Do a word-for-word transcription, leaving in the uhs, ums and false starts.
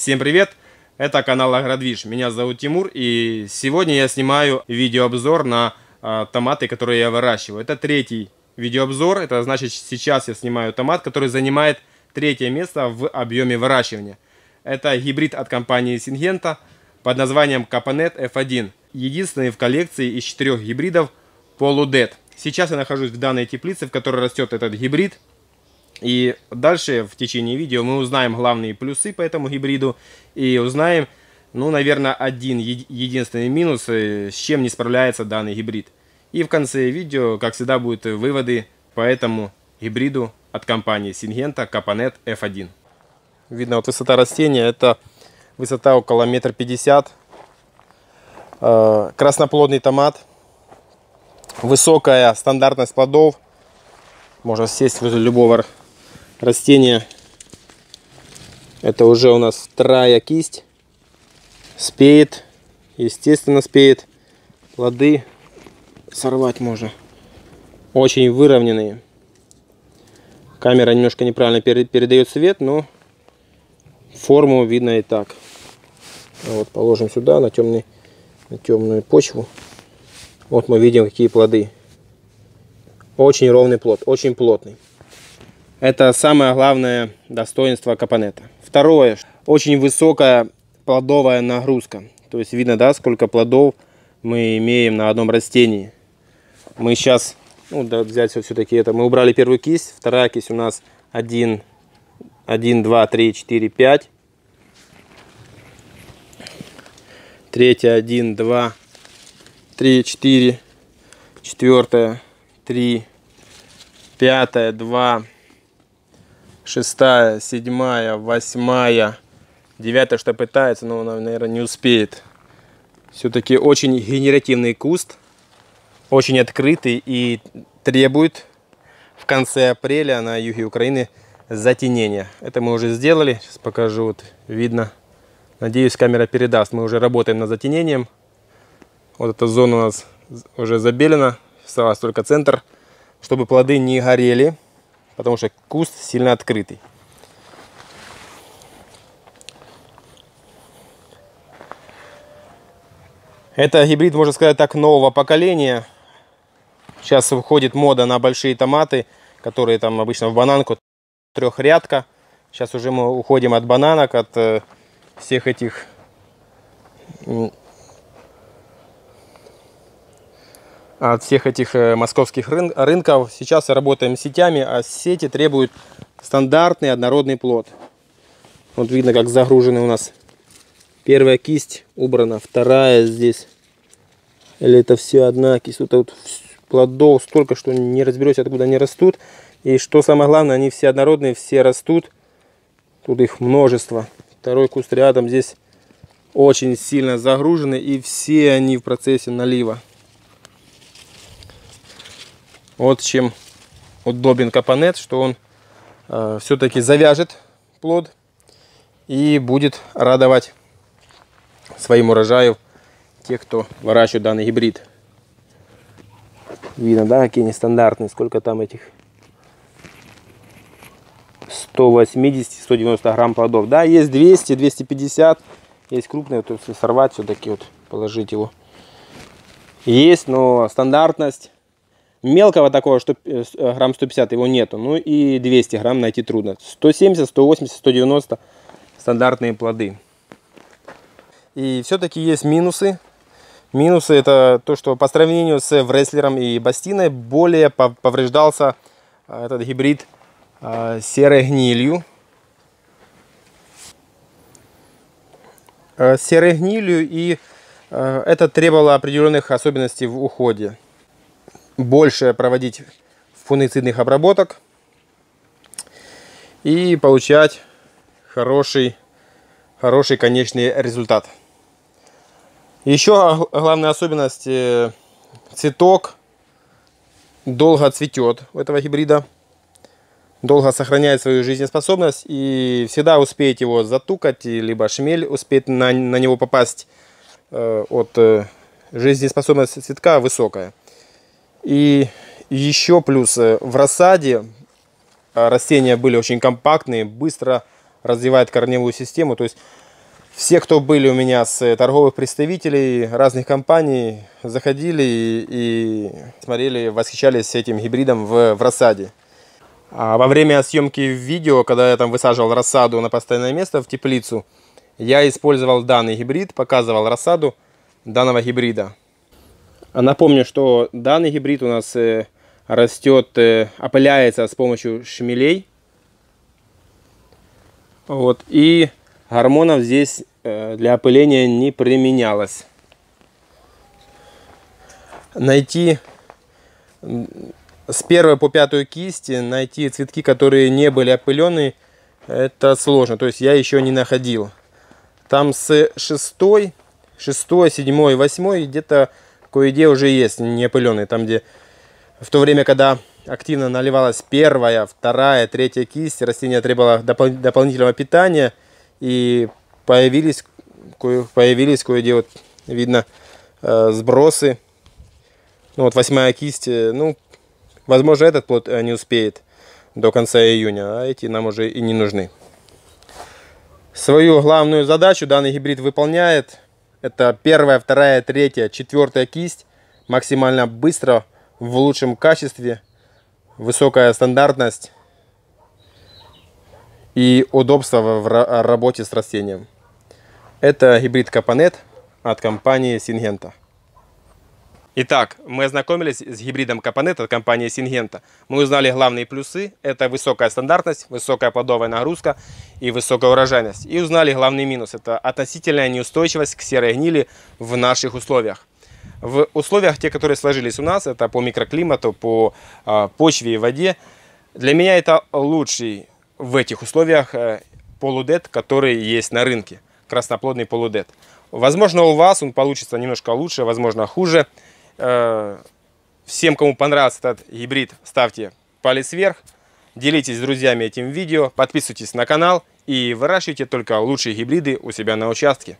Всем привет! Это канал Агродвиж. Меня зовут Тимур, и сегодня я снимаю видеообзор на э, томаты, которые я выращиваю. Это третий видеообзор. Это значит, сейчас я снимаю томат, который занимает третье место в объеме выращивания. Это гибрид от компании Syngenta под названием Капонет эф один. Единственный в коллекции из четырех гибридов полудет. Сейчас я нахожусь в данной теплице, в которой растет этот гибрид. И дальше в течение видео мы узнаем главные плюсы по этому гибриду и узнаем, ну, наверное, один единственный минус, с чем не справляется данный гибрид. И в конце видео, как всегда, будут выводы по этому гибриду от компании Syngenta Капонет эф один. Видно, вот высота растения, это высота около метра пятьдесят. Красноплодный томат, высокая стандартность плодов, можно сесть возле любого растения. Это уже у нас вторая кисть. Спеет. Естественно, спеет. Плоды сорвать можно. Очень выровненные. Камера немножко неправильно передает свет, но форму видно и так. Вот положим сюда, на, темный, на темную почву. Вот мы видим, какие плоды. Очень ровный плод, очень плотный. Это самое главное достоинство Капонета. Второе, очень высокая плодовая нагрузка. То есть видно, да, сколько плодов мы имеем на одном растении. Мы сейчас, ну, да, взять все-таки это, мы убрали первую кисть, вторая кисть у нас один, один, два, три, четыре, пять. Третья один, два, три, четыре. Четвертая три, пять, два, шесть, семь, восемь, девять, что пытается, но он, наверное, не успеет. Все-таки очень генеративный куст, очень открытый и требует в конце апреля на юге Украины затенения. Это мы уже сделали, сейчас покажу, вот видно. Надеюсь, камера передаст. Мы уже работаем над затенением. Вот эта зона у нас уже забелена. Осталось только центр, чтобы плоды не горели, потому что куст сильно открытый. Это гибрид, можно сказать так, нового поколения. Сейчас выходит мода на большие томаты, которые там обычно в бананку, трехрядка. Сейчас уже мы уходим от бананок, от всех этих... от всех этих московских рынков. Сейчас работаем с сетями, а сети требуют стандартный однородный плод. Вот видно, как загружены у нас. Первая кисть убрана, вторая здесь. Или это все одна кисть. Тут вот плодов столько, что не разберешься, откуда они растут. И что самое главное, они все однородные, все растут. Тут их множество. Второй куст рядом здесь очень сильно загружены, и все они в процессе налива. Вот чем удобен Капонет, что он э, все-таки завяжет плод и будет радовать своим урожаем тех, кто выращивает данный гибрид. Видно, да, какие нестандартные, сколько там этих сто восемьдесят — сто девяносто грамм плодов. Да, есть двести — двести пятьдесят, есть крупные, то есть сорвать все-таки, вот, положить его. Есть, но стандартность. Мелкого такого, что грамм сто пятьдесят, его нету. Ну и двести грамм найти трудно. сто семьдесят, сто восемьдесят, сто девяносто стандартные плоды. И все-таки есть минусы. Минусы — это то, что по сравнению с Вреслером и Бастиной более повреждался этот гибрид серой гнилью. Серой гнилью, и это требовало определенных особенностей в уходе. Больше проводить фунгицидных обработок и получать хороший, хороший конечный результат. Еще главная особенность: цветок долго цветет у этого гибрида, долго сохраняет свою жизнеспособность, и всегда успеет его затукать, либо шмель успеет на, на него попасть. От жизнеспособности цветка высокая. И еще плюс: в рассаде растения были очень компактные, быстро развивает корневую систему, то есть Все, кто были у меня с торговых представителей разных компаний, заходили и, и смотрели, восхищались этим гибридом в, в рассаде. А во время съемки видео, когда я там высаживал рассаду на постоянное место в теплицу, я использовал данный гибрид, показывал рассаду данного гибрида. Напомню, что данный гибрид у нас растет, опыляется с помощью шмелей. Вот, и гормонов здесь для опыления не применялось. Найти с первой по пятую кисти, найти цветки, которые не были опылены, это сложно. То есть я еще не находил. Там с шестой, шестой, седьмой, восьмой где-то кое-где уже есть не опыленные. Там, где в то время, когда активно наливалась первая, вторая, третья кисть, растение требовало допол- дополнительного питания. И появились, появились кое-где, вот, видно, сбросы. Ну, вот восьмая кисть, ну, возможно, этот плод не успеет до конца июня, а эти нам уже и не нужны. Свою главную задачу данный гибрид выполняет. Это первая, вторая, третья, четвертая кисть. Максимально быстро, в лучшем качестве, высокая стандартность и удобство в работе с растением. Это гибрид Капонет от компании Syngenta. Итак, мы ознакомились с гибридом Капонет от компании Syngenta. Мы узнали главные плюсы. Это высокая стандартность, высокая плодовая нагрузка и высокая урожайность. И узнали главный минус. Это относительная неустойчивость к серой гнили в наших условиях. В условиях, те, которые сложились у нас, это по микроклимату, по почве и воде. Для меня это лучший в этих условиях полудет, который есть на рынке. Красноплодный полудет. Возможно, у вас он получится немножко лучше, возможно, хуже. Всем, кому понравился этот гибрид, ставьте палец вверх. Делитесь с друзьями этим видео. Подписывайтесь на канал и выращивайте только лучшие гибриды у себя на участке.